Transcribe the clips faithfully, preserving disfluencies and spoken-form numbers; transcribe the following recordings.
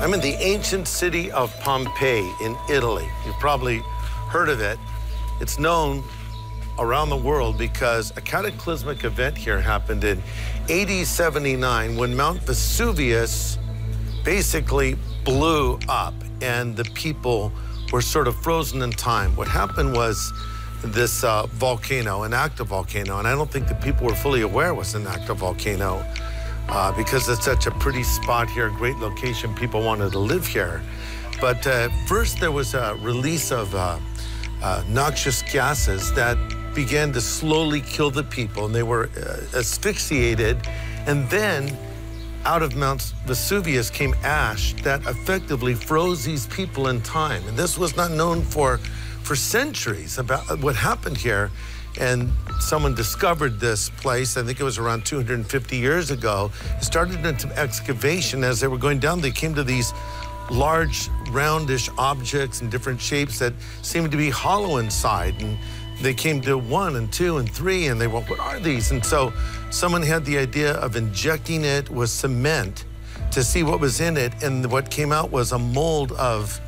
I'm in the ancient city of Pompeii in Italy. You've probably heard of it. It's known around the world because a cataclysmic event here happened in A D seventy-nine when Mount Vesuvius basically blew up and the people were sort of frozen in time. What happened was this uh, volcano, an active volcano, and I don't think the people were fully aware it was an active volcano uh, because it's such a pretty spot here, great location, people wanted to live here. But uh, first there was a release of uh, uh, noxious gases that began to slowly kill the people, and they were uh, asphyxiated, and then out of Mount Vesuvius came ash that effectively froze these people in time. And this was not known for, for centuries about what happened here. And someone discovered this place, I think it was around two hundred fifty years ago. It started into excavation. As they were going down, they came to these large roundish objects in different shapes that seemed to be hollow inside. And they came to one and two and three, and they went, what are these? And so someone had the idea of injecting it with cement to see what was in it, and what came out was a mold of,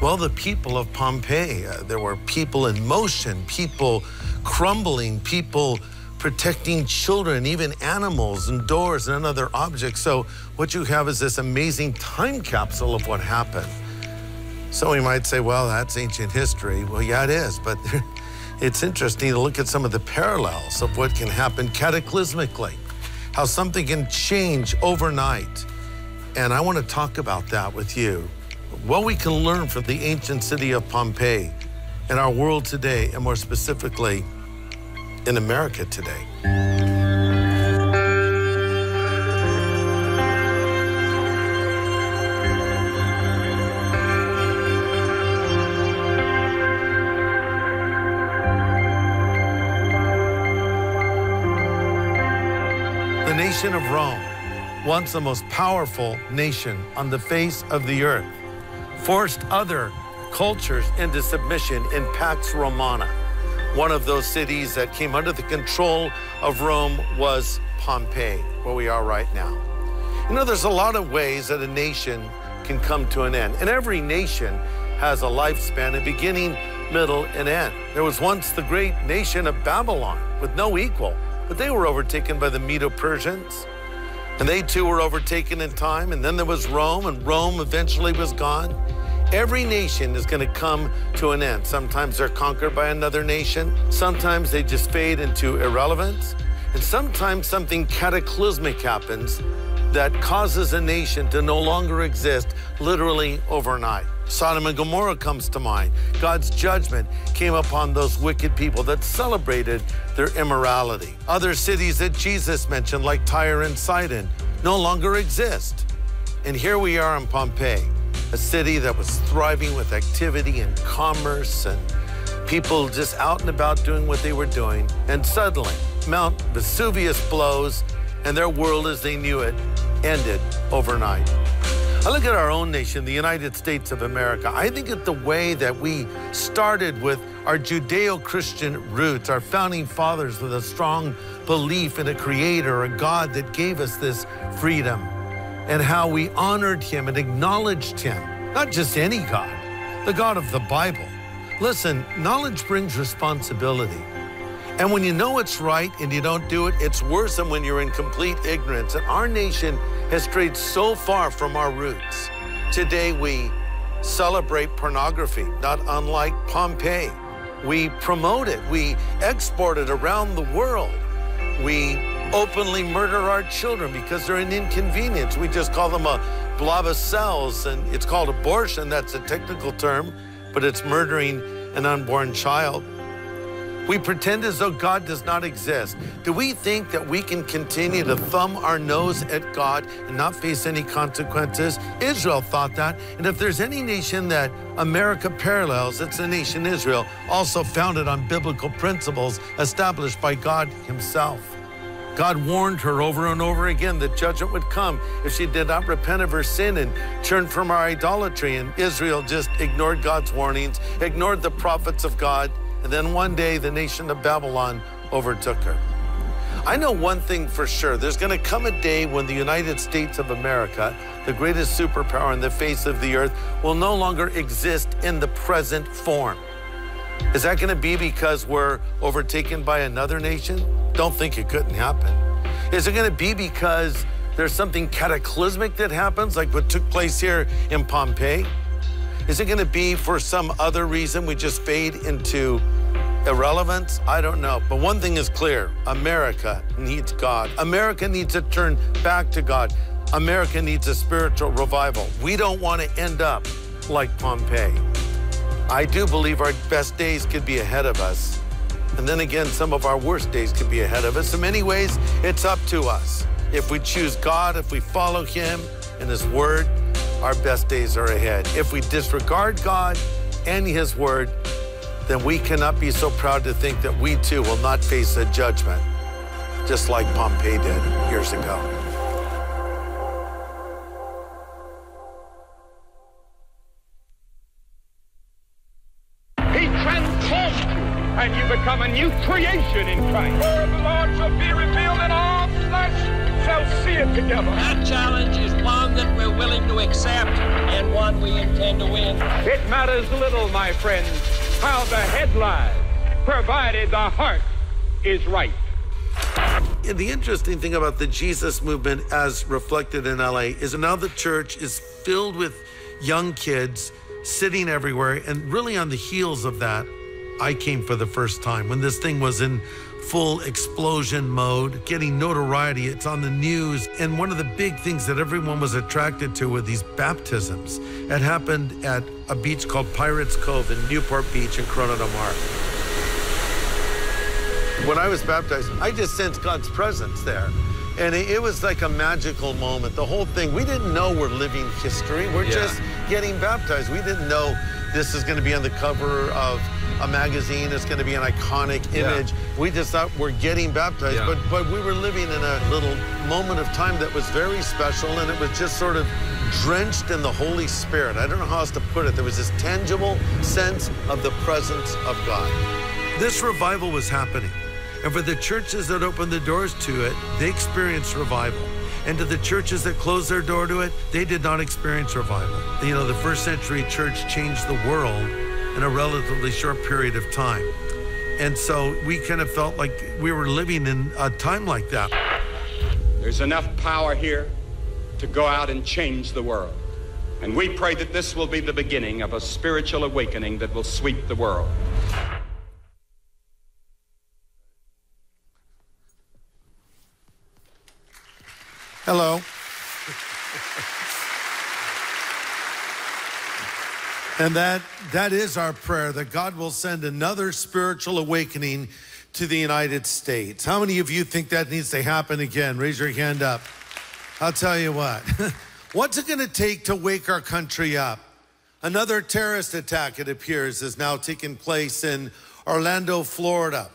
well, the people of Pompeii. Uh, there were people in motion, people crumbling, people protecting children, even animals and doors and other objects. So what you have is this amazing time capsule of what happened. So we might say, well, that's ancient history. Well, yeah, it is, but there, it's interesting to look at some of the parallels of what can happen cataclysmically, how something can change overnight. And I want to talk about that with you. What we can learn from the ancient city of Pompeii in our world today, and more specifically, in America today. The nation of Rome, once the most powerful nation on the face of the earth, forced other cultures into submission in Pax Romana. One of those cities that came under the control of Rome was Pompeii, where we are right now. You know, there's a lot of ways that a nation can come to an end, and every nation has a lifespan, a beginning, middle, and end. There was once the great nation of Babylon with no equal, but they were overtaken by the Medo-Persians, and they too were overtaken in time. And then there was Rome, and Rome eventually was gone. Every nation is going to come to an end. Sometimes they're conquered by another nation. Sometimes they just fade into irrelevance. And sometimes something cataclysmic happens that causes a nation to no longer exist literally overnight. Sodom and Gomorrah comes to mind. God's judgment came upon those wicked people that celebrated their immorality. Other cities that Jesus mentioned, like Tyre and Sidon, no longer exist. And here we are in Pompeii, a city that was thriving with activity and commerce and people just out and about doing what they were doing. And suddenly, Mount Vesuvius blows, and their world as they knew it ended overnight. I look at our own nation, the United States of America. I think at the way that we started with our Judeo-Christian roots, our founding fathers with a strong belief in a creator, a God that gave us this freedom, and how we honored him and acknowledged him, not just any God, the God of the Bible. Listen, knowledge brings responsibility. And when you know what's right and you don't do it, it's worse than when you're in complete ignorance. And our nation has strayed so far from our roots. Today, we celebrate pornography, not unlike Pompeii. We promote it. We export it around the world. We openly murder our children because they're an inconvenience. We just call them a blob of cells, and it's called abortion. That's a technical term, but it's murdering an unborn child. We pretend as though God does not exist. Do we think that we can continue to thumb our nose at God and not face any consequences? Israel thought that. And if there's any nation that America parallels, it's the nation Israel, also founded on biblical principles established by God himself. God warned her over and over again that judgment would come if she did not repent of her sin and turn from her idolatry. And Israel just ignored God's warnings, ignored the prophets of God. And then one day, the nation of Babylon overtook her. I know one thing for sure. There's going to come a day when the United States of America, the greatest superpower on the face of the earth, will no longer exist in the present form. Is that going to be because we're overtaken by another nation? Don't think it couldn't happen. Is it going to be because there's something cataclysmic that happens, like what took place here in Pompeii? Is it going to be for some other reason we just fade into irrelevance? I don't know. But one thing is clear. America needs God. America needs to turn back to God. America needs a spiritual revival. We don't want to end up like Pompeii. I do believe our best days could be ahead of us. And then again, some of our worst days could be ahead of us. In many ways, it's up to us. If we choose God, if we follow him and his word, our best days are ahead. If we disregard God and his word, then we cannot be so proud to think that we too will not face a judgment, just like Pompeii did years ago. He transforms you, and you become a new creation in Christ. The Lord shall be revealed in all flesh. See it together. Our challenge is one that we're willing to accept and one we intend to win. It matters little, my friends, how the head lies, provided the heart is right. The interesting thing about the Jesus movement as reflected in L A is now the church is filled with young kids sitting everywhere, and really on the heels of that, I came for the first time when this thing was in full explosion mode, getting notoriety. It's on the news. And one of the big things that everyone was attracted to were these baptisms. It happened at a beach called Pirates Cove in Newport Beach in Corona del Mar. When I was baptized, I just sensed God's presence there. And it was like a magical moment. The whole thing, we didn't know we're living history. We're yeah. just getting baptized. We didn't know this is going to be on the cover of a magazine. It's going to be an iconic image. Yeah. We just thought we're getting baptized, yeah. but, but we were living in a little moment of time that was very special, and it was just sort of drenched in the Holy Spirit. I don't know how else to put it. There was this tangible sense of the presence of God. This revival was happening, and for the churches that opened the doors to it, they experienced revival. And to the churches that closed their door to it, they did not experience revival. You know, the first century church changed the world in a relatively short period of time. And so we kind of felt like we were living in a time like that. There's enough power here to go out and change the world. And we pray that this will be the beginning of a spiritual awakening that will sweep the world. Hello. And that, that is our prayer, that God will send another spiritual awakening to the United States. How many of you think that needs to happen again? Raise your hand up. I'll tell you what. What's it going to take to wake our country up? Another terrorist attack, it appears, is now taking place in Orlando, Florida.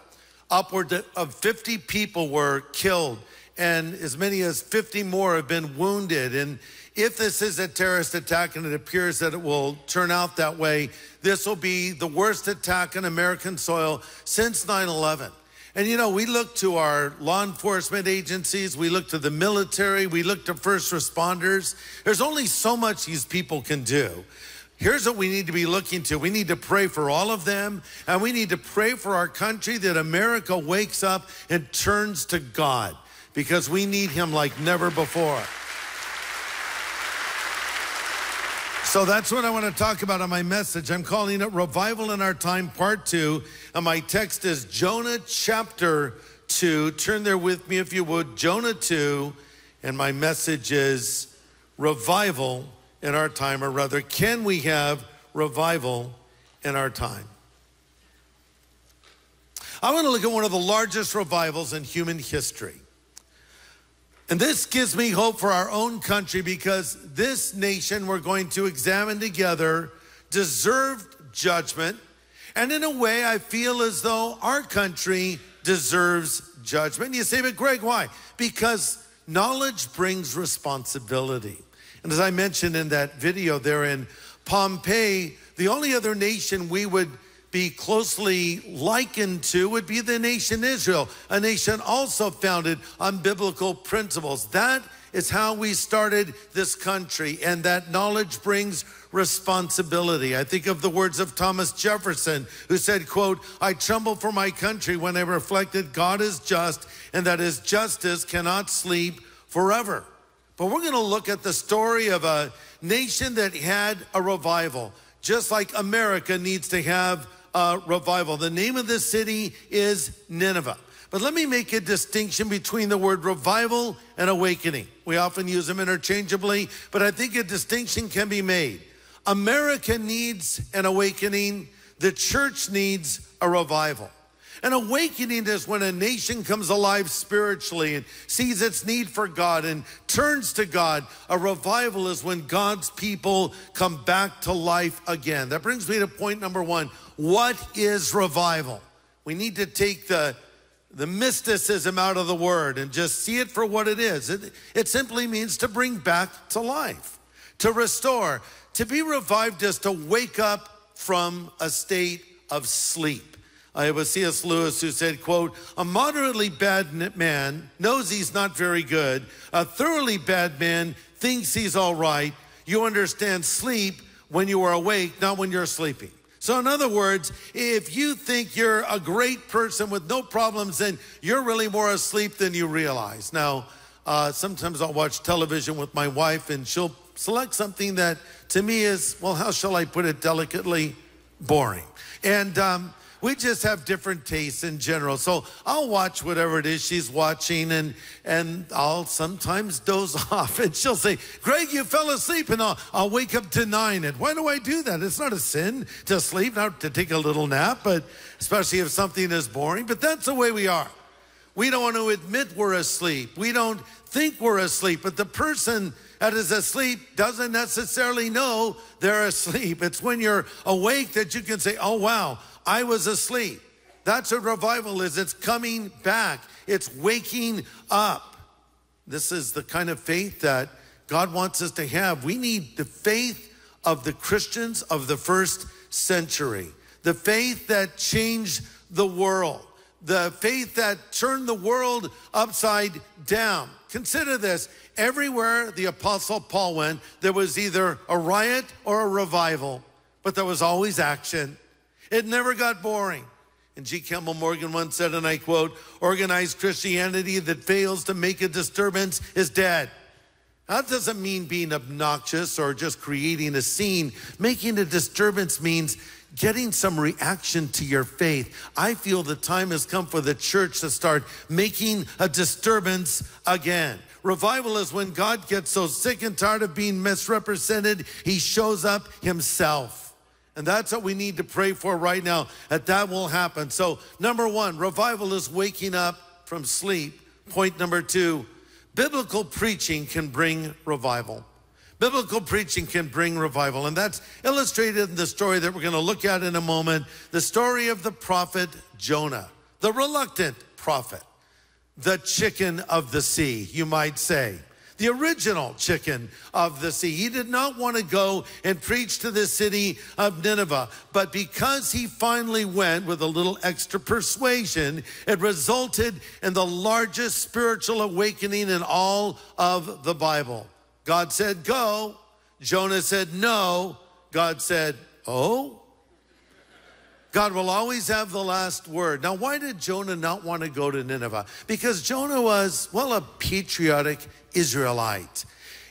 Upward of fifty people were killed, and as many as fifty more have been wounded. And if this is a terrorist attack, and it appears that it will turn out that way, this will be the worst attack on American soil since nine eleven. And you know, we look to our law enforcement agencies, we look to the military, we look to first responders. There's only so much these people can do. Here's what we need to be looking to. We need to pray for all of them, and we need to pray for our country, that America wakes up and turns to God, because we need him like never before. So that's what I want to talk about on my message. I'm calling it Revival in Our Time, Part Two. And my text is Jonah chapter two. Turn there with me if you would, Jonah two. And my message is Revival in Our Time, or rather, can we have revival in our time? I want to look at one of the largest revivals in human history. And this gives me hope for our own country, because this nation we're going to examine together deserved judgment. And in a way, I feel as though our country deserves judgment. You say, but Greg, why? Because knowledge brings responsibility. And as I mentioned in that video there in Pompeii, the only other nation we would be closely likened to would be the nation Israel, a nation also founded on biblical principles. That is how we started this country, and that knowledge brings responsibility. I think of the words of Thomas Jefferson, who said, quote, "I tremble for my country when I reflected God is just and that his justice cannot sleep forever." But we're gonna look at the story of a nation that had a revival, just like America needs to have a revival. The name of this city is Nineveh. But let me make a distinction between the word revival and awakening. We often use them interchangeably, but I think a distinction can be made. America needs an awakening. The church needs a revival. An awakening is when a nation comes alive spiritually and sees its need for God and turns to God. A revival is when God's people come back to life again. That brings me to point number one. What is revival? We need to take the, the mysticism out of the word and just see it for what it is. It, it simply means to bring back to life, to restore. To be revived is to wake up from a state of sleep. It was C S Lewis who said, quote, "A moderately bad man knows he's not very good. A thoroughly bad man thinks he's all right. You understand sleep when you are awake, not when you're sleeping." So in other words, if you think you're a great person with no problems, then you're really more asleep than you realize. Now, uh, sometimes I'll watch television with my wife and she'll select something that to me is, well, how shall I put it delicately? Boring. And, um, we just have different tastes in general. So I'll watch whatever it is she's watching, and, and I'll sometimes doze off. And she'll say, "Greg, you fell asleep," and I'll, I'll wake up denying it. Why do I do that? It's not a sin to sleep, not to take a little nap, but especially if something is boring. But that's the way we are. We don't want to admit we're asleep. We don't think we're asleep, but the person that is asleep doesn't necessarily know they're asleep. It's when you're awake that you can say, "Oh, wow, I was asleep." That's what revival is. It's coming back. It's waking up. This is the kind of faith that God wants us to have. We need the faith of the Christians of the first century, the faith that changed the world, the faith that turned the world upside down. Consider this. Everywhere the Apostle Paul went, there was either a riot or a revival, but there was always action. It never got boring. And G. Campbell Morgan once said, and I quote, "Organized Christianity that fails to make a disturbance is dead." Now, that doesn't mean being obnoxious or just creating a scene. Making a disturbance means getting some reaction to your faith. I feel the time has come for the church to start making a disturbance again. Revival is when God gets so sick and tired of being misrepresented, he shows up himself. And that's what we need to pray for right now, that that will happen. So number one, revival is waking up from sleep. Point number two, biblical preaching can bring revival. Biblical preaching can bring revival, and that's illustrated in the story that we're going to look at in a moment, the story of the prophet Jonah, the reluctant prophet, the chicken of the sea, you might say, the original chicken of the sea. He did not want to go and preach to the city of Nineveh, but because he finally went with a little extra persuasion, it resulted in the largest spiritual awakening in all of the Bible. God said, "Go." Jonah said, "No." God said, "Oh." God will always have the last word. Now, why did Jonah not want to go to Nineveh? Because Jonah was, well, a patriotic Israelite.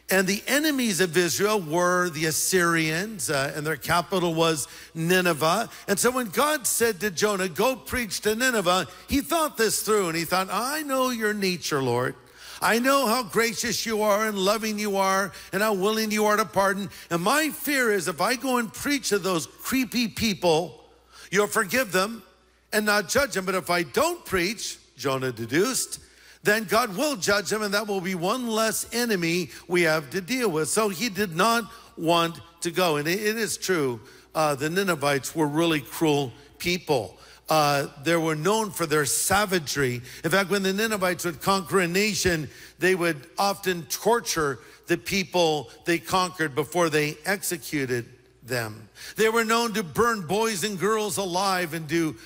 And the enemies of Israel were the Assyrians, uh, and their capital was Nineveh. And so when God said to Jonah, "Go preach to Nineveh," he thought this through, and he thought, "I know your nature, Lord. I know how gracious you are and loving you are and how willing you are to pardon. And my fear is if I go and preach to those creepy people, you'll forgive them and not judge them. But if I don't preach," Jonah deduced, "then God will judge them, and that will be one less enemy we have to deal with." So he did not want to go. And it is true, uh, the Ninevites were really cruel people. Uh, they were known for their savagery. In fact, when the Ninevites would conquer a nation, they would often torture the people they conquered before they executed them. They were known to burn boys and girls alive and do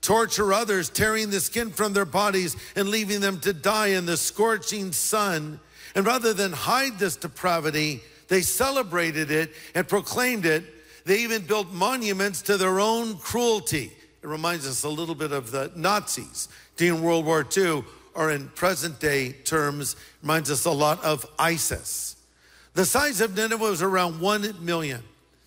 torture others, tearing the skin from their bodies and leaving them to die in the scorching sun. And rather than hide this depravity, they celebrated it and proclaimed it. They even built monuments to their own cruelty. It reminds us a little bit of the Nazis during World War Two, or in present day terms, reminds us a lot of ISIS. The size of Nineveh was around one million.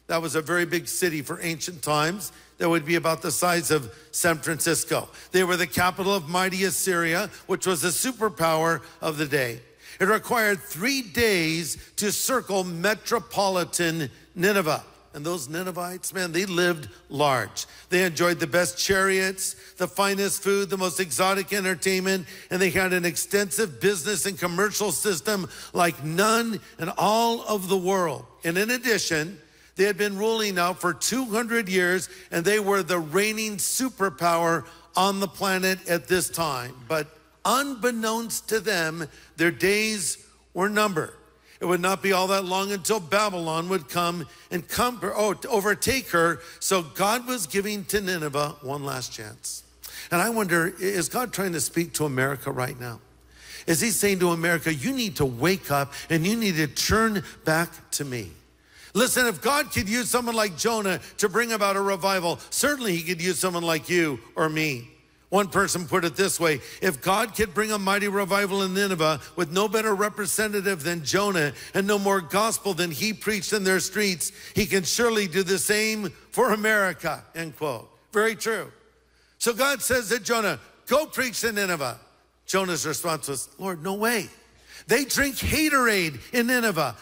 That was a very big city for ancient times. That would be about the size of San Francisco. They were the capital of mighty Assyria, which was the superpower of the day. It required three days to circle metropolitan Nineveh. And those Ninevites, man, they lived large. They enjoyed the best chariots, the finest food, the most exotic entertainment, and they had an extensive business and commercial system like none in all of the world. And in addition, they had been ruling now for two hundred years, and they were the reigning superpower on the planet at this time. But unbeknownst to them, their days were numbered. It would not be all that long until Babylon would come and come, oh, to overtake her. So God was giving to Nineveh one last chance. And I wonder, is God trying to speak to America right now? Is he saying to America, you need to wake up and you need to turn back to me? Listen, if God could use someone like Jonah to bring about a revival, certainly he could use someone like you or me. One person put it this way: if God could bring a mighty revival in Nineveh with no better representative than Jonah and no more gospel than he preached in their streets, he can surely do the same for America, end quote. Very true. So God says to Jonah, go preach to Nineveh. Jonah's response was, Lord, no way. They drink haterade in Nineveh.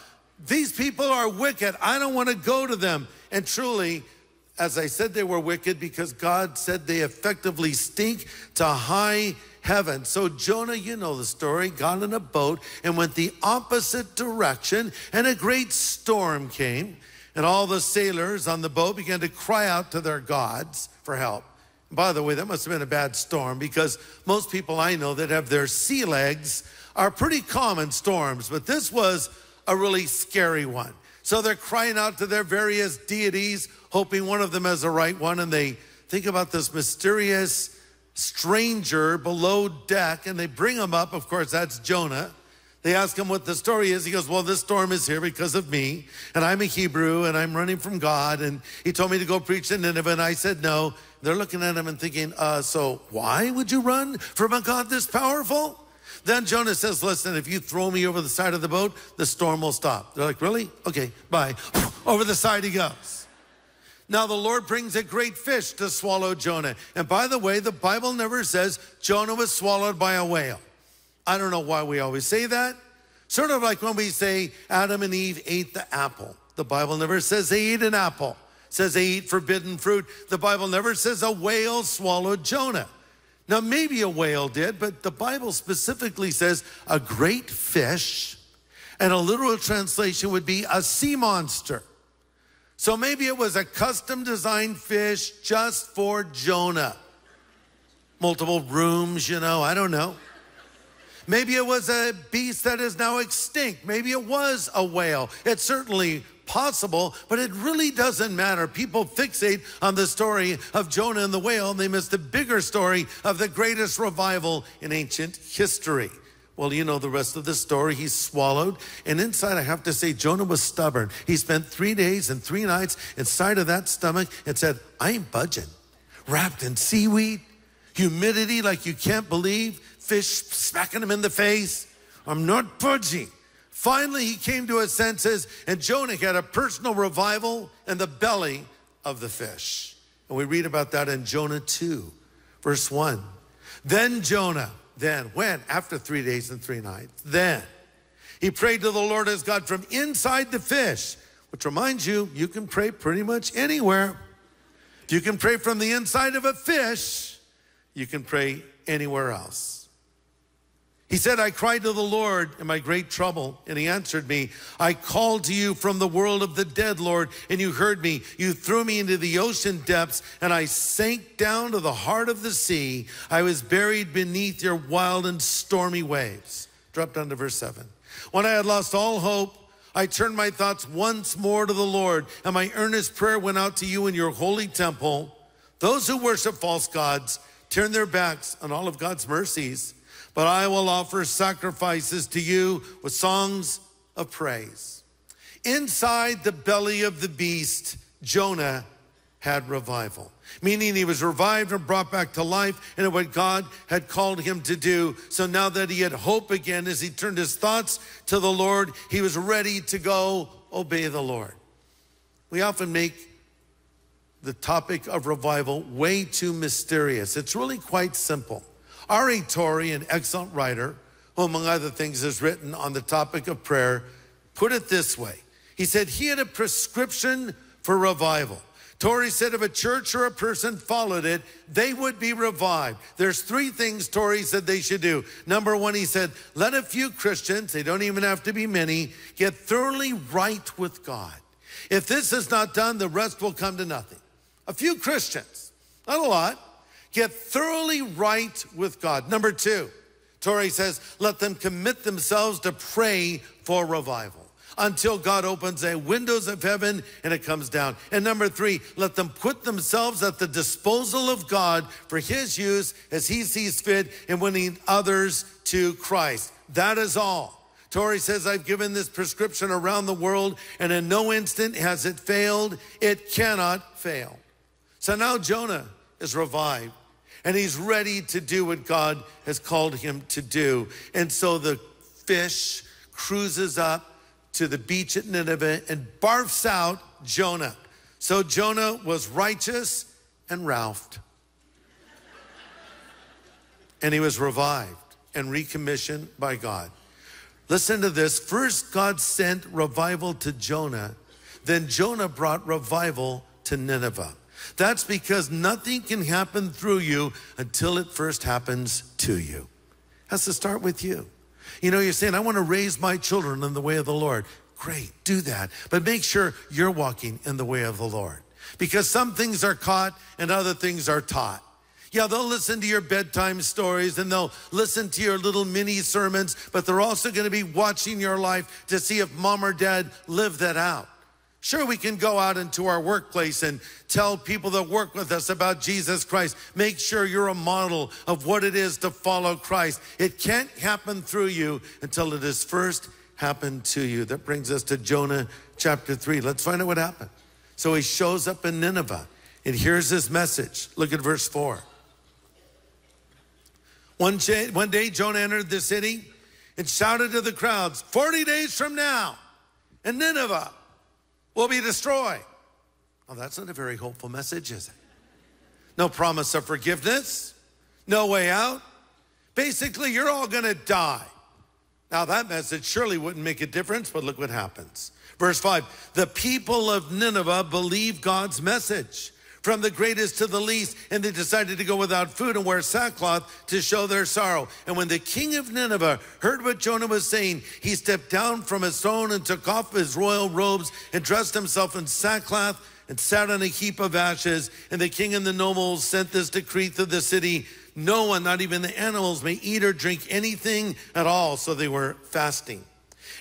These people are wicked. I don't want to go to them. And truly, as I said, they were wicked because God said they effectively stink to high heaven. So Jonah, you know the story, got in a boat and went the opposite direction, and a great storm came, and all the sailors on the boat began to cry out to their gods for help. By the way, that must have been a bad storm, because most people I know that have their sea legs are pretty common storms, but this was a really scary one. So they're crying out to their various deities, hoping one of them has the right one, and they think about this mysterious stranger below deck, and they bring him up. Of course, that's Jonah. They ask him what the story is. He goes, well, this storm is here because of me, and I'm a Hebrew, and I'm running from God, and he told me to go preach to Nineveh, and I said no. They're looking at him and thinking, uh, so why would you run from a God this powerful? Then Jonah says, listen, if you throw me over the side of the boat, the storm will stop. They're like, really? Okay, bye. Over the side he goes. Now the Lord brings a great fish to swallow Jonah. And by the way, the Bible never says Jonah was swallowed by a whale. I don't know why we always say that. Sort of like when we say Adam and Eve ate the apple. The Bible never says they ate an apple. It says they ate forbidden fruit. The Bible never says a whale swallowed Jonah. Now, maybe a whale did, but the Bible specifically says a great fish, and a literal translation would be a sea monster. So maybe it was a custom-designed fish just for Jonah. Multiple rooms, you know, I don't know. Maybe it was a beast that is now extinct. Maybe it was a whale. It's certainly possible, but it really doesn't matter. People fixate on the story of Jonah and the whale, and they miss the bigger story of the greatest revival in ancient history. Well, you know the rest of the story. He's swallowed, and inside, I have to say, Jonah was stubborn. He spent three days and three nights inside of that stomach and said, I ain't budging. Wrapped in seaweed, humidity like you can't believe, fish smacking him in the face. I'm not budging. Finally, he came to his senses, and Jonah had a personal revival in the belly of the fish. And we read about that in Jonah two, verse one. Then Jonah, then, when? After three days and three nights. Then he prayed to the Lord his God from inside the fish, which reminds you, you can pray pretty much anywhere. If you can pray from the inside of a fish, you can pray anywhere else. He said, I cried to the Lord in my great trouble, and he answered me. I called to you from the world of the dead, Lord, and you heard me. You threw me into the ocean depths, and I sank down to the heart of the sea. I was buried beneath your wild and stormy waves. Drop down to verse seven. When I had lost all hope, I turned my thoughts once more to the Lord, and my earnest prayer went out to you in your holy temple. Those who worship false gods turn their backs on all of God's mercies, but I will offer sacrifices to you with songs of praise. Inside the belly of the beast, Jonah had revival, meaning he was revived and brought back to life and what God had called him to do. So now that he had hope again, as he turned his thoughts to the Lord, he was ready to go obey the Lord. We often make the topic of revival way too mysterious. It's really quite simple. R A Torrey, an excellent writer, who among other things has written on the topic of prayer, put it this way. He said he had a prescription for revival. Torrey said if a church or a person followed it, they would be revived. There's three things Torrey said they should do. Number one, he said, let a few Christians, they don't even have to be many, get thoroughly right with God. If this is not done, the rest will come to nothing. A few Christians, not a lot, get thoroughly right with God. Number two, Torrey says, let them commit themselves to pray for revival until God opens the windows of heaven and it comes down. And number three, let them put themselves at the disposal of God for his use as he sees fit in winning others to Christ. That is all. Torrey says, I've given this prescription around the world and in no instant has it failed. It cannot fail. So now Jonah is revived and he's ready to do what God has called him to do. And so the fish cruises up to the beach at Nineveh and barfs out Jonah. So Jonah was righteous and Ralphed. And he was revived and recommissioned by God. Listen to this. First, God sent revival to Jonah. Then Jonah brought revival to Nineveh. That's because nothing can happen through you until it first happens to you. It has to start with you. You know, you're saying, I want to raise my children in the way of the Lord. Great, do that. But make sure you're walking in the way of the Lord. Because some things are caught and other things are taught. Yeah, they'll listen to your bedtime stories and they'll listen to your little mini sermons, but they're also going to be watching your life to see if mom or dad live that out. Sure, we can go out into our workplace and tell people that work with us about Jesus Christ. Make sure you're a model of what it is to follow Christ. It can't happen through you until it is first happened to you. That brings us to Jonah chapter three. Let's find out what happened. So he shows up in Nineveh and here's his message. Look at verse four. One day, Jonah entered the city and shouted to the crowds, forty days from now, and Nineveh will be destroyed. Well, that's not a very hopeful message, is it? No promise of forgiveness, no way out. Basically, you're all gonna die. Now, that message surely wouldn't make a difference, but look what happens. Verse five, the people of Nineveh believed God's message, from the greatest to the least, and they decided to go without food and wear sackcloth to show their sorrow. And when the king of Nineveh heard what Jonah was saying, he stepped down from his throne and took off his royal robes and dressed himself in sackcloth and sat on a heap of ashes. And the king and the nobles sent this decree through the city, no one, not even the animals, may eat or drink anything at all. So they were fasting.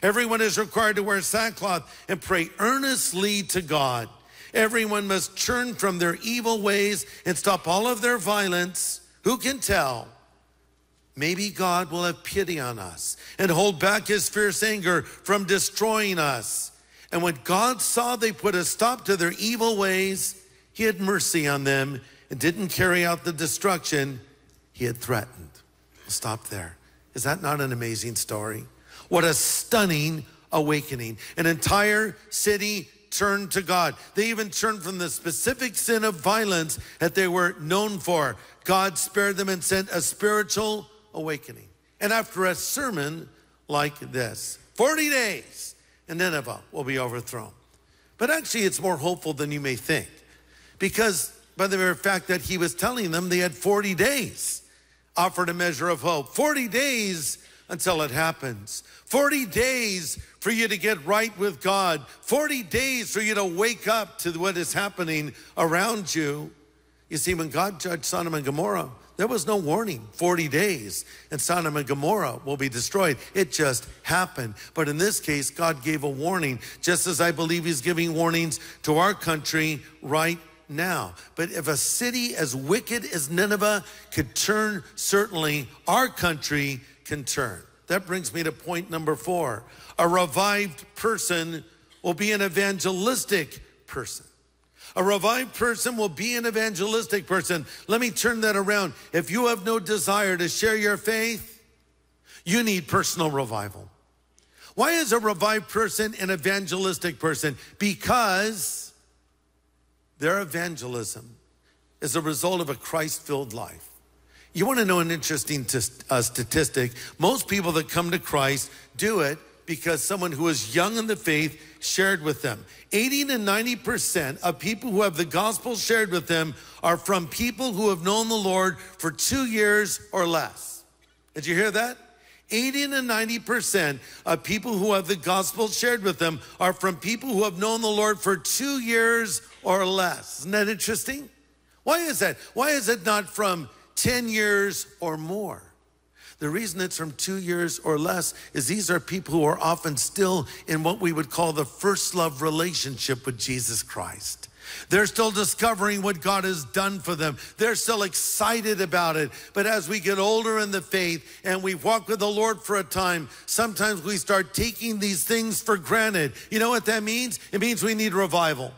Everyone is required to wear sackcloth and pray earnestly to God. Everyone must turn from their evil ways and stop all of their violence. Who can tell? Maybe God will have pity on us and hold back his fierce anger from destroying us. And when God saw they put a stop to their evil ways, he had mercy on them and didn't carry out the destruction he had threatened. We'll stop there. Is that not an amazing story? What a stunning awakening. An entire city turned to God. They even turned from the specific sin of violence that they were known for. God spared them and sent a spiritual awakening. And after a sermon like this, forty days and Nineveh will be overthrown. But actually it's more hopeful than you may think, because by the mere fact that he was telling them they had forty days, offered a measure of hope. forty days until it happens. forty days for you to get right with God. forty days for you to wake up to what is happening around you. You see, when God judged Sodom and Gomorrah, There was no warning. forty days and Sodom and Gomorrah will be destroyed. It just happened. But in this case, God gave a warning, just as I believe he's giving warnings to our country right now. But if a city as wicked as Nineveh could turn, certainly our country can turn. That brings me to point number four. A revived person will be an evangelistic person. A revived person will be an evangelistic person. Let me turn that around. If you have no desire to share your faith, you need personal revival. Why is a revived person an evangelistic person? Because their evangelism is a result of a Christ-filled life. You want to know an interesting statistic? Most people that come to Christ do it because someone who is young in the faith shared with them. eighty to ninety percent of people who have the gospel shared with them are from people who have known the Lord for two years or less. Did you hear that? eighty to ninety percent of people who have the gospel shared with them are from people who have known the Lord for two years or less. Isn't that interesting? Why is that? Why is it not from ten years or more? The reason it's from two years or less is these are people who are often still in what we would call the first love relationship with Jesus Christ. They're still discovering what God has done for them. They're still excited about it. But as we get older in the faith and we walk with the Lord for a time, sometimes we start taking these things for granted. You know what that means? It means we need revival.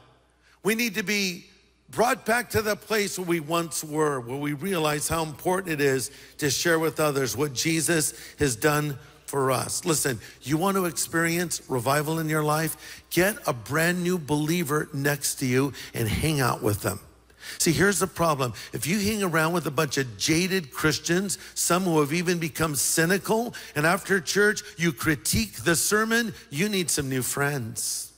We need to be brought back to the place where we once were, where we realize how important it is to share with others what Jesus has done for us. Listen, you want to experience revival in your life? Get a brand new believer next to you and hang out with them. See, here's the problem. If you hang around with a bunch of jaded Christians, some who have even become cynical, and after church, you critique the sermon, you need some new friends.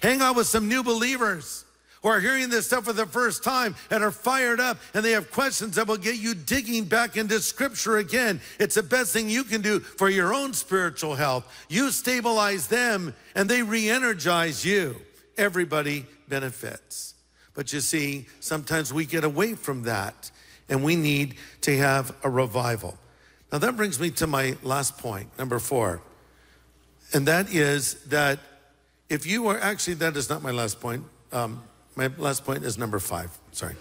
Hang out with some new believers who are hearing this stuff for the first time and are fired up, and they have questions that will get you digging back into Scripture again. It's the best thing you can do for your own spiritual health. You stabilize them, and they re-energize you. Everybody benefits. But you see, sometimes we get away from that, and we need to have a revival. Now, that brings me to my last point, number four, and that is that if you are, actually, that is not my last point. Um, My last point is number five, sorry.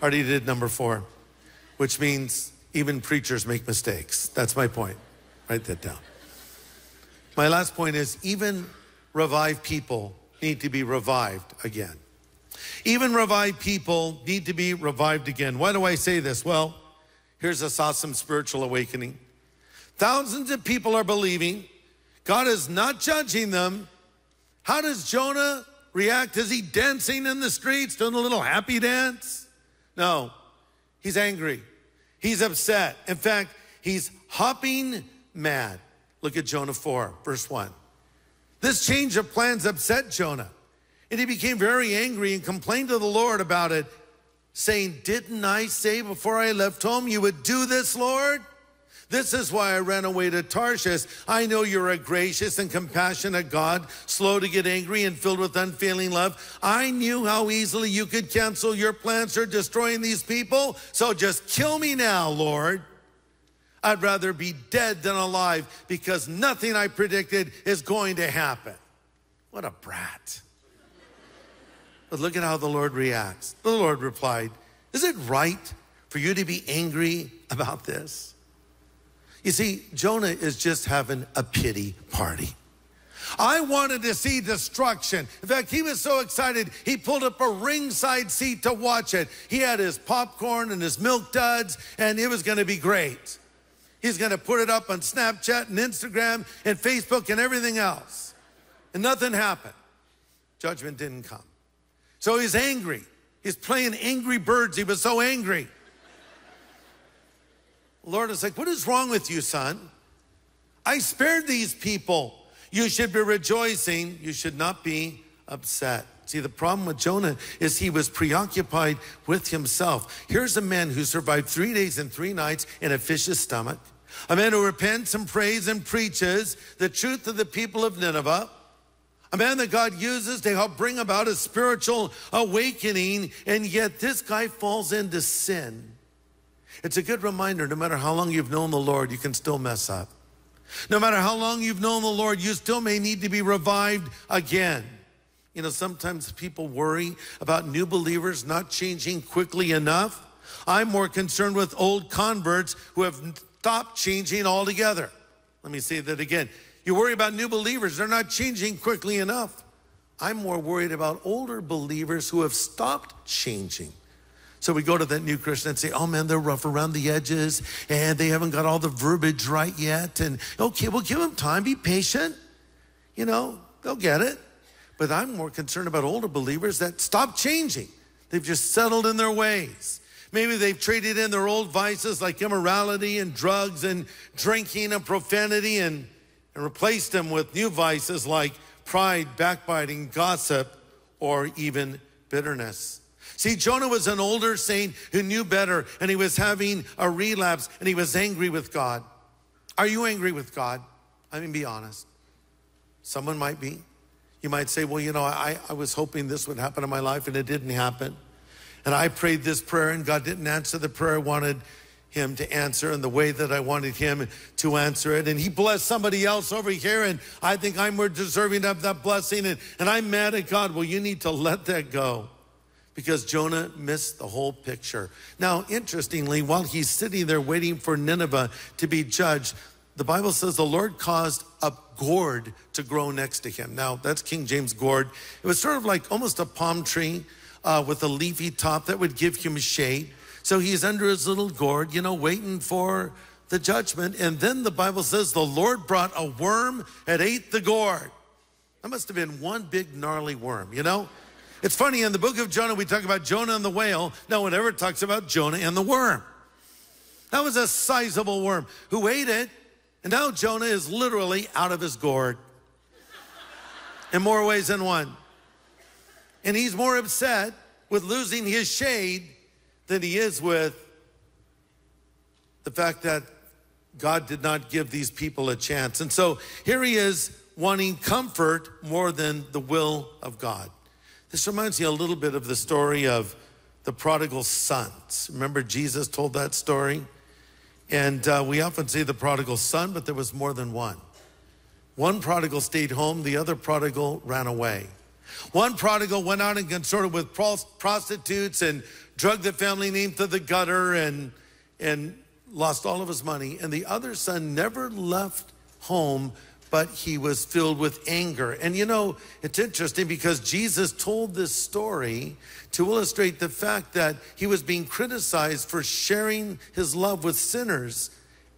Already did number four, which means even preachers make mistakes. That's my point. Write that down. My last point is even revived people need to be revived again. Even revived people need to be revived again. Why do I say this? Well, here's this awesome spiritual awakening. Thousands of people are believing. God is not judging them. How does Jonah react? Is he dancing in the streets, doing a little happy dance? No, he's angry. He's upset. In fact, he's hopping mad. Look at Jonah four, verse one. This change of plans upset Jonah, and he became very angry and complained to the Lord about it, saying, "Didn't I say before I left home you would do this, Lord? This is why I ran away to Tarshish. I know you're a gracious and compassionate God, slow to get angry and filled with unfailing love. I knew how easily you could cancel your plans for destroying these people, so just kill me now, Lord. I'd rather be dead than alive because nothing I predicted is going to happen." What a brat. But look at how the Lord reacts. The Lord replied, "Is it right for you to be angry about this?" You see, Jonah is just having a pity party. I wanted to see destruction. In fact, he was so excited, he pulled up a ringside seat to watch it. He had his popcorn and his milk duds, and it was going to be great. He's going to put it up on Snapchat and Instagram and Facebook and everything else. And nothing happened. Judgment didn't come. So he's angry. He's playing Angry Birds. He was so angry. Lord is like, "What is wrong with you, son? I spared these people. You should be rejoicing. You should not be upset." See, the problem with Jonah is he was preoccupied with himself. Here's a man who survived three days and three nights in a fish's stomach, a man who repents and prays and preaches the truth to the people of Nineveh, a man that God uses to help bring about a spiritual awakening, and yet this guy falls into sin. It's a good reminder, no matter how long you've known the Lord, you can still mess up. No matter how long you've known the Lord, you still may need to be revived again. You know, sometimes people worry about new believers not changing quickly enough. I'm more concerned with old converts who have stopped changing altogether. Let me say that again. You worry about new believers, they're not changing quickly enough. I'm more worried about older believers who have stopped changing. So we go to that new Christian and say, oh man, they're rough around the edges and they haven't got all the verbiage right yet. And okay, well, give them time, be patient. You know, they'll get it. But I'm more concerned about older believers that stop changing. They've just settled in their ways. Maybe they've traded in their old vices like immorality and drugs and drinking and profanity and, and replaced them with new vices like pride, backbiting, gossip, or even bitterness. See, Jonah was an older saint who knew better, and he was having a relapse, and he was angry with God. Are you angry with God? I mean, be honest. Someone might be. You might say, well, you know, I, I was hoping this would happen in my life, and it didn't happen. And I prayed this prayer, and God didn't answer the prayer I wanted him to answer in the way that I wanted him to answer it. And he blessed somebody else over here, and I think I'm more deserving of that blessing, and, and I'm mad at God. Well, you need to let that go, because Jonah missed the whole picture. Now, interestingly, while he's sitting there waiting for Nineveh to be judged, the Bible says the Lord caused a gourd to grow next to him. Now, that's King James gourd. It was sort of like almost a palm tree uh, with a leafy top that would give him shade. So he's under his little gourd, you know, waiting for the judgment. And then the Bible says the Lord brought a worm that ate the gourd. That must have been one big gnarly worm, you know? It's funny, in the book of Jonah, we talk about Jonah and the whale. No one ever talks about Jonah and the worm. That was a sizable worm who ate it, and now Jonah is literally out of his gourd in more ways than one. And he's more upset with losing his shade than he is with the fact that God did not give these people a chance. And so here he is wanting comfort more than the will of God. This reminds me a little bit of the story of the prodigal sons. Remember, Jesus told that story? And uh, we often say the prodigal son, but there was more than one. One prodigal stayed home, the other prodigal ran away. One prodigal went out and consorted with prostitutes and drug the family name to the gutter and, and lost all of his money. And the other son never left home, but he was filled with anger. And you know, it's interesting because Jesus told this story to illustrate the fact that he was being criticized for sharing his love with sinners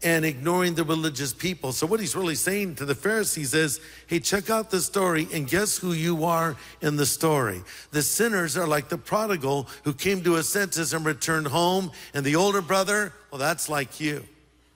and ignoring the religious people. So what he's really saying to the Pharisees is, hey, check out the story and guess who you are in the story. The sinners are like the prodigal who came to his senses and returned home. And the older brother, well, that's like you.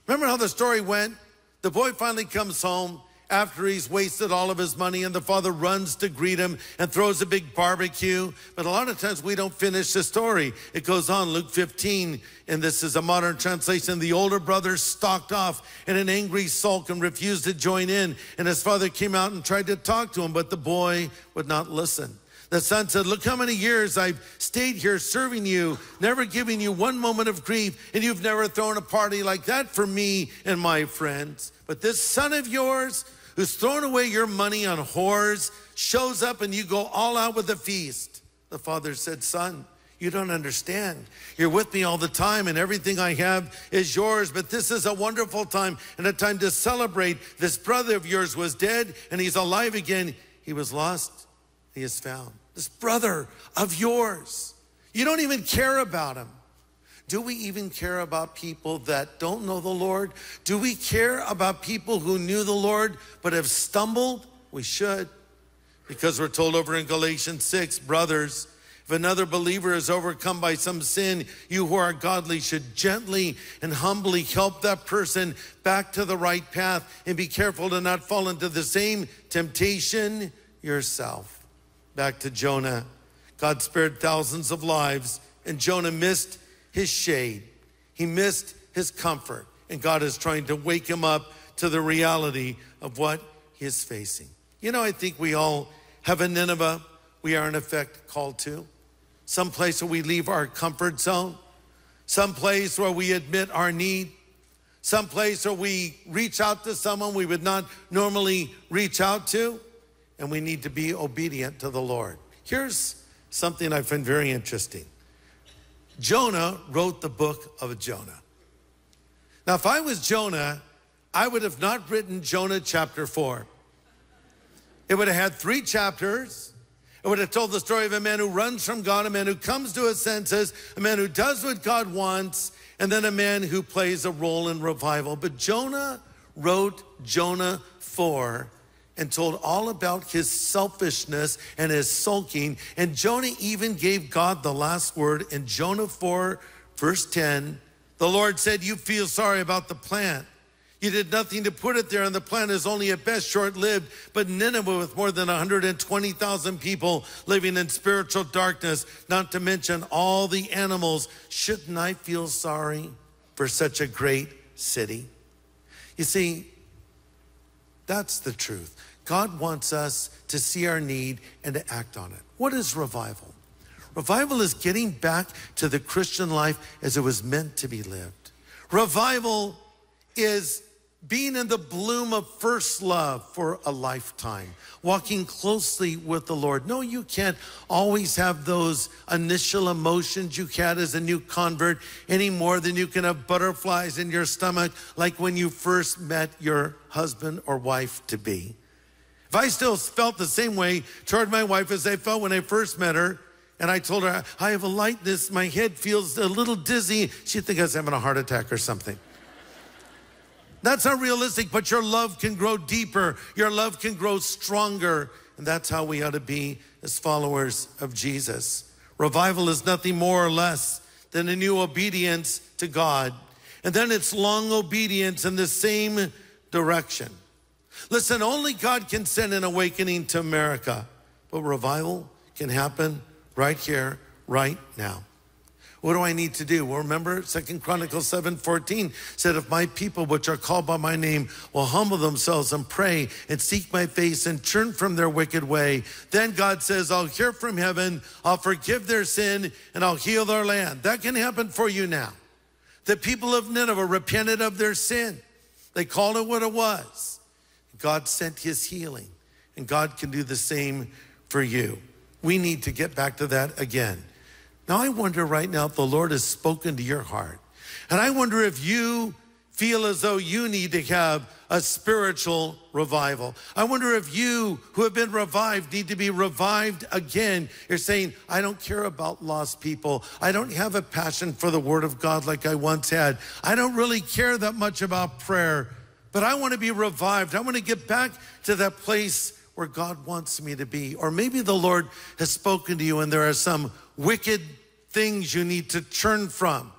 Remember how the story went? The boy finally comes home after he's wasted all of his money, and the father runs to greet him and throws a big barbecue. But a lot of times we don't finish the story. It goes on, Luke fifteen, and this is a modern translation. The older brother stalked off in an angry sulk and refused to join in. And his father came out and tried to talk to him, but the boy would not listen. The son said, look how many years I've stayed here serving you, never giving you one moment of grief, and you've never thrown a party like that for me and my friends. But this son of yours, who's thrown away your money on whores, shows up and you go all out with a feast. The father said, son, you don't understand. You're with me all the time and everything I have is yours, but this is a wonderful time and a time to celebrate. This brother of yours was dead and he's alive again. He was lost, he is found. This brother of yours, you don't even care about him. Do we even care about people that don't know the Lord? Do we care about people who knew the Lord but have stumbled? We should, because we're told over in Galatians six, brothers, if another believer is overcome by some sin, you who are godly should gently and humbly help that person back to the right path and be careful to not fall into the same temptation yourself. Back to Jonah. God spared thousands of lives, and Jonah missed his shade. He missed his comfort. And God is trying to wake him up to the reality of what he is facing. You know, I think we all have a Nineveh we are in effect called to. Some place where we leave our comfort zone. some place where we admit our need, some place where we reach out to someone we would not normally reach out to, and we need to be obedient to the Lord. Here's something I find very interesting. Jonah wrote the book of Jonah. Now, if I was Jonah, I would have not written Jonah chapter four. It would have had three chapters. It would have told the story of a man who runs from God, a man who comes to his senses, a man who does what God wants, and then a man who plays a role in revival. But Jonah wrote Jonah four and told all about his selfishness and his sulking. And Jonah even gave God the last word in Jonah four, verse ten. The Lord said, you feel sorry about the plant. You did nothing to put it there, and the plant is only at best short-lived. But Nineveh, with more than one hundred twenty thousand people living in spiritual darkness, not to mention all the animals, shouldn't I feel sorry for such a great city? You see, that's the truth. God wants us to see our need and to act on it. What is revival? Revival is getting back to the Christian life as it was meant to be lived. Revival is being in the bloom of first love for a lifetime, walking closely with the Lord. No, you can't always have those initial emotions you had as a new convert any more than you can have butterflies in your stomach like when you first met your husband or wife-to-be. If I still felt the same way toward my wife as I felt when I first met her, and I told her, I have a lightness, my head feels a little dizzy, she'd think I was having a heart attack or something. That's not realistic, but your love can grow deeper. Your love can grow stronger. And that's how we ought to be as followers of Jesus. Revival is nothing more or less than a new obedience to God. And then it's long obedience in the same direction. Listen, only God can send an awakening to America. But revival can happen right here, right now. What do I need to do? Well, remember, Second Chronicles seven fourteen said, if my people, which are called by my name, will humble themselves and pray and seek my face and turn from their wicked way, then God says, I'll hear from heaven, I'll forgive their sin, and I'll heal their land. That can happen for you now. The people of Nineveh repented of their sin. They called it what it was. God sent his healing, and God can do the same for you. We need to get back to that again. Now, I wonder right now if the Lord has spoken to your heart. And I wonder if you feel as though you need to have a spiritual revival. I wonder if you who have been revived need to be revived again. You're saying, I don't care about lost people. I don't have a passion for the Word of God like I once had. I don't really care that much about prayer, but I want to be revived. I want to get back to that place where God wants me to be. Or maybe the Lord has spoken to you and there are some wicked things you need to turn from.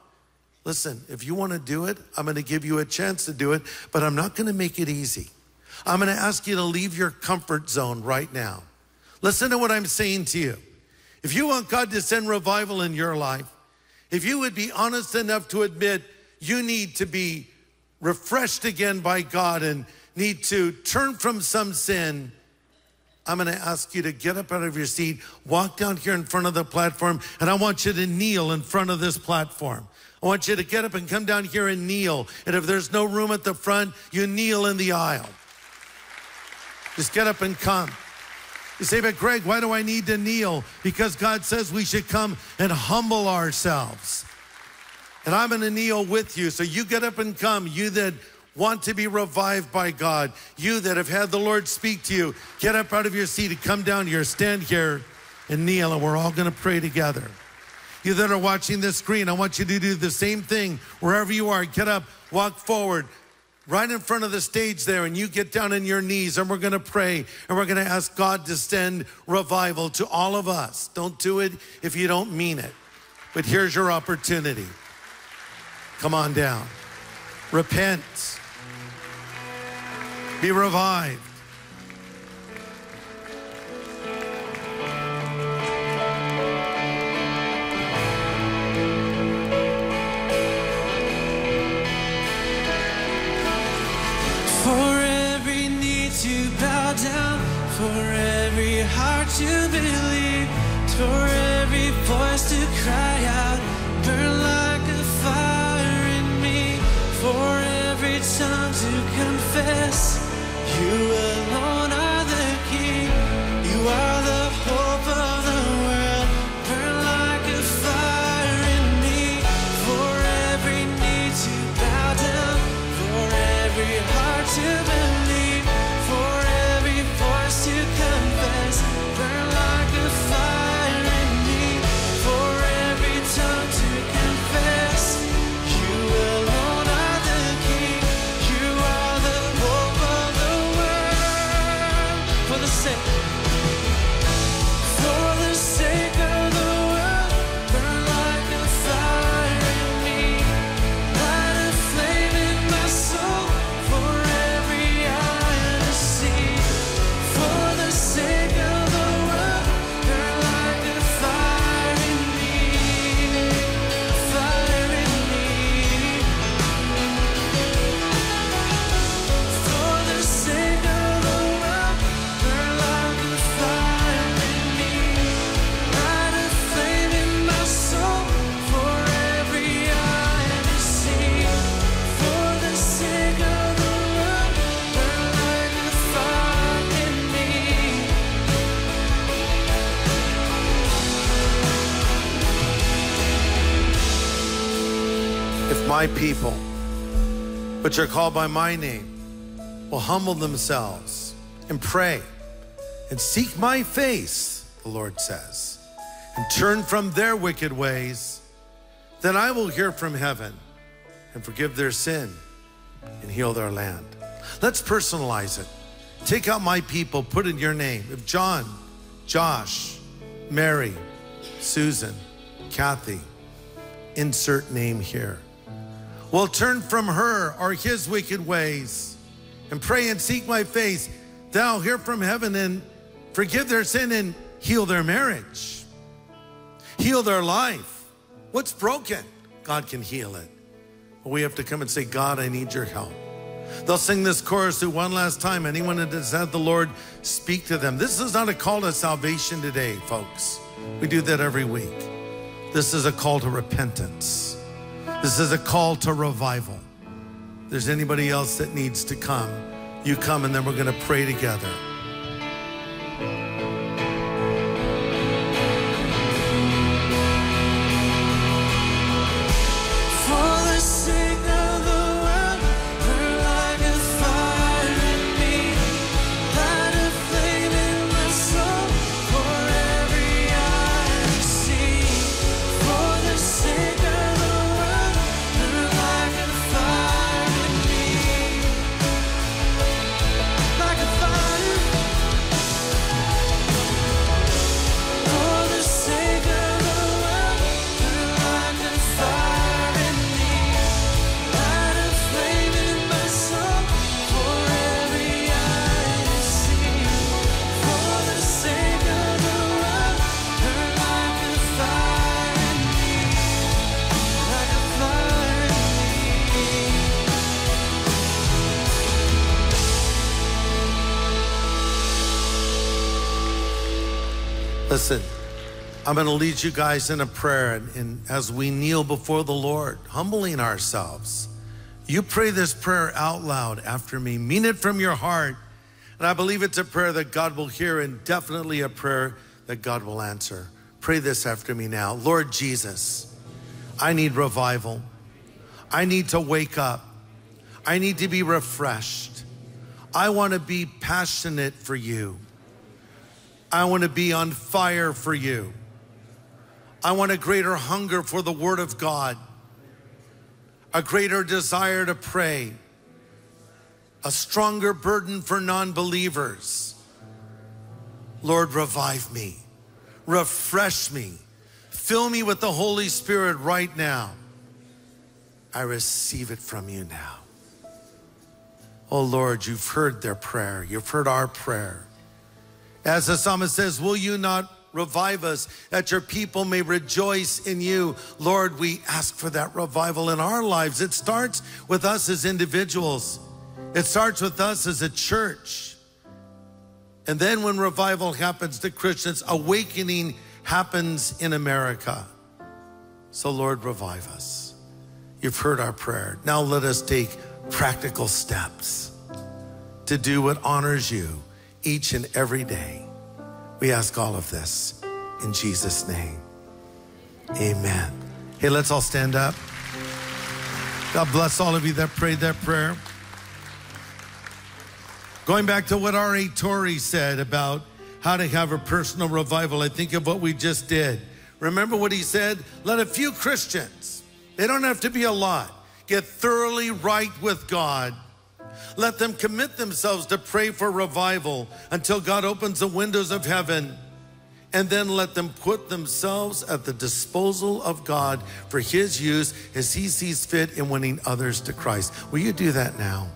Listen, if you want to do it, I'm going to give you a chance to do it, but I'm not going to make it easy. I'm going to ask you to leave your comfort zone right now. Listen to what I'm saying to you. If you want God to send revival in your life, if you would be honest enough to admit you need to be refreshed again by God and need to turn from some sin, I'm going to ask you to get up out of your seat, walk down here in front of the platform, and I want you to kneel in front of this platform. I want you to get up and come down here and kneel. And if there's no room at the front, you kneel in the aisle. Just get up and come. You say, but Greg, why do I need to kneel? Because God says we should come and humble ourselves. And I'm going to kneel with you. So you get up and come, you that want to be revived by God. You that have had the Lord speak to you, get up out of your seat and come down here, stand here and kneel, and we're all gonna pray together. You that are watching this screen, I want you to do the same thing wherever you are. Get up, walk forward, right in front of the stage there, and you get down on your knees, and we're gonna pray, and we're gonna ask God to send revival to all of us. Don't do it if you don't mean it. But here's your opportunity. Come on down. Repent. Be revived. For every knee to bow down, for every heart to believe, for every voice to cry out, burn like a fire. For every tongue to confess, you alone are the King. You are the hope of the world. Burn like a fire in me. For every knee to bow down, for every heart to believe, for every voice to confess. Burn like a fire in me. For every tongue to confess, you alone. My people, which are called by my name, will humble themselves and pray and seek my face, the Lord says, and turn from their wicked ways, then I will hear from heaven and forgive their sin and heal their land. Let's personalize it. Take out my people, put in your name. If John, Josh, Mary, Susan, Kathy, insert name here, will turn from her or his wicked ways and pray and seek my face, then I'll hear from heaven and forgive their sin and heal their marriage, heal their life. What's broken? God can heal it. But we have to come and say, God, I need your help. They'll sing this chorus through one last time. Anyone that has had the Lord speak to them. This is not a call to salvation today, folks. We do that every week. This is a call to repentance. This is a call to revival. If there's anybody else that needs to come, you come and then we're going to pray together. Listen, I'm going to lead you guys in a prayer, and, and as we kneel before the Lord, humbling ourselves, you pray this prayer out loud after me. Mean it from your heart, and I believe it's a prayer that God will hear and definitely a prayer that God will answer. Pray this after me now. Lord Jesus, I need revival. I need to wake up. I need to be refreshed. I want to be passionate for you. I want to be on fire for you. I want a greater hunger for the Word of God, a greater desire to pray, a stronger burden for non-believers. Lord, revive me, refresh me, fill me with the Holy Spirit right now. I receive it from you now. Oh Lord, you've heard their prayer, you've heard our prayer. As the psalmist says, will you not revive us that your people may rejoice in you? Lord, we ask for that revival in our lives. It starts with us as individuals. It starts with us as a church. And then when revival happens to Christians, awakening happens in America. So Lord, revive us. You've heard our prayer. Now let us take practical steps to do what honors you each and every day. We ask all of this in Jesus' name. Amen. Hey, let's all stand up. God bless all of you that prayed that prayer. Going back to what R A Torrey said about how to have a personal revival, I think of what we just did. Remember what he said? Let a few Christians, they don't have to be a lot, get thoroughly right with God. Let them commit themselves to pray for revival until God opens the windows of heaven. And then let them put themselves at the disposal of God for his use as he sees fit in winning others to Christ. Will you do that now?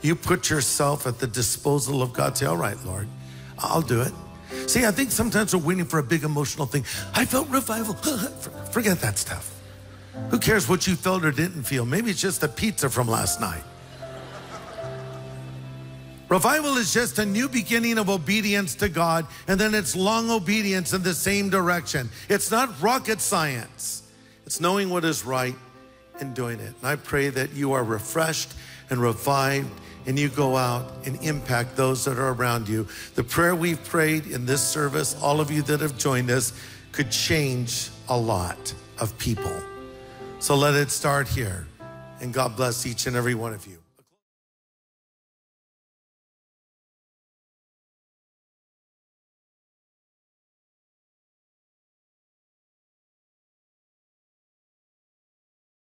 You put yourself at the disposal of God. Say, all right, Lord, I'll do it. See, I think sometimes we're waiting for a big emotional thing. I felt revival. Forget that stuff. Who cares what you felt or didn't feel? Maybe it's just the pizza from last night. Revival is just a new beginning of obedience to God, and then it's long obedience in the same direction. It's not rocket science. It's knowing what is right and doing it. And I pray that you are refreshed and revived, and you go out and impact those that are around you. The prayer we've prayed in this service, all of you that have joined us, could change a lot of people. So let it start here, and God bless each and every one of you.